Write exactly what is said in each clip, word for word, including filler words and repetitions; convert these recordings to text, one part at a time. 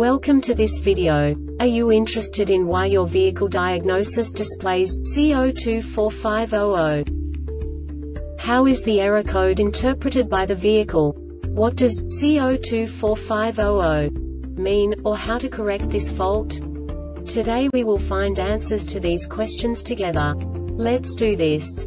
Welcome to this video. Are you interested in why your vehicle diagnosis displays C zero two four five dash zero zero? How is the error code interpreted by the vehicle? What does C zero two four five dash zero zero mean, or how to correct this fault? Today we will find answers to these questions together. Let's do this.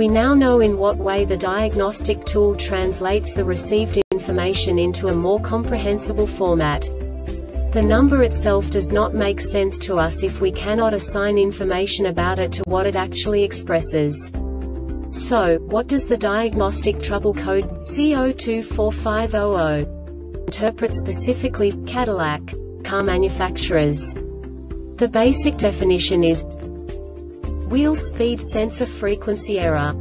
We now know in what way the diagnostic tool translates the received information into a more comprehensible format. The number itself does not make sense to us if we cannot assign information about it to what it actually expresses. So, what does the diagnostic trouble code C zero two four five dash zero zero interpret specifically for Cadillac car manufacturers? The basic definition is wheel speed sensor frequency error.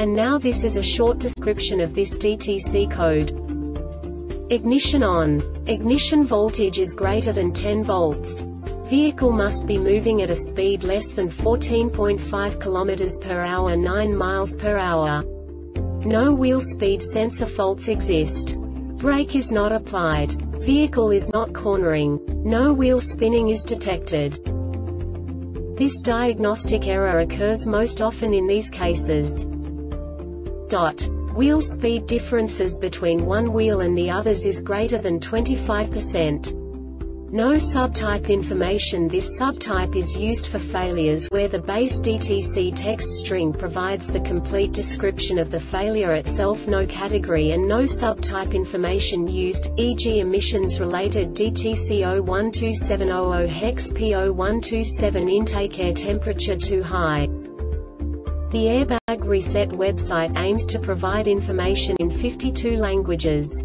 And now this is a short description of this D T C code. Ignition on. Ignition voltage is greater than ten volts. Vehicle must be moving at a speed less than fourteen point five kilometers per hour, nine miles per hour. No wheel speed sensor faults exist. Brake is not applied. Vehicle is not cornering. No wheel spinning is detected. This diagnostic error occurs most often in these cases. Dot. Wheel speed differences between one wheel and the others is greater than twenty-five percent. No subtype information. This subtype is used for failures where the base D T C text string provides the complete description of the failure itself. No category and no subtype information used, for example emissions-related D T C zero one two seven zero zero hex P zero one two seven intake air temperature too high. The Airbag Reset website aims to provide information in fifty-two languages.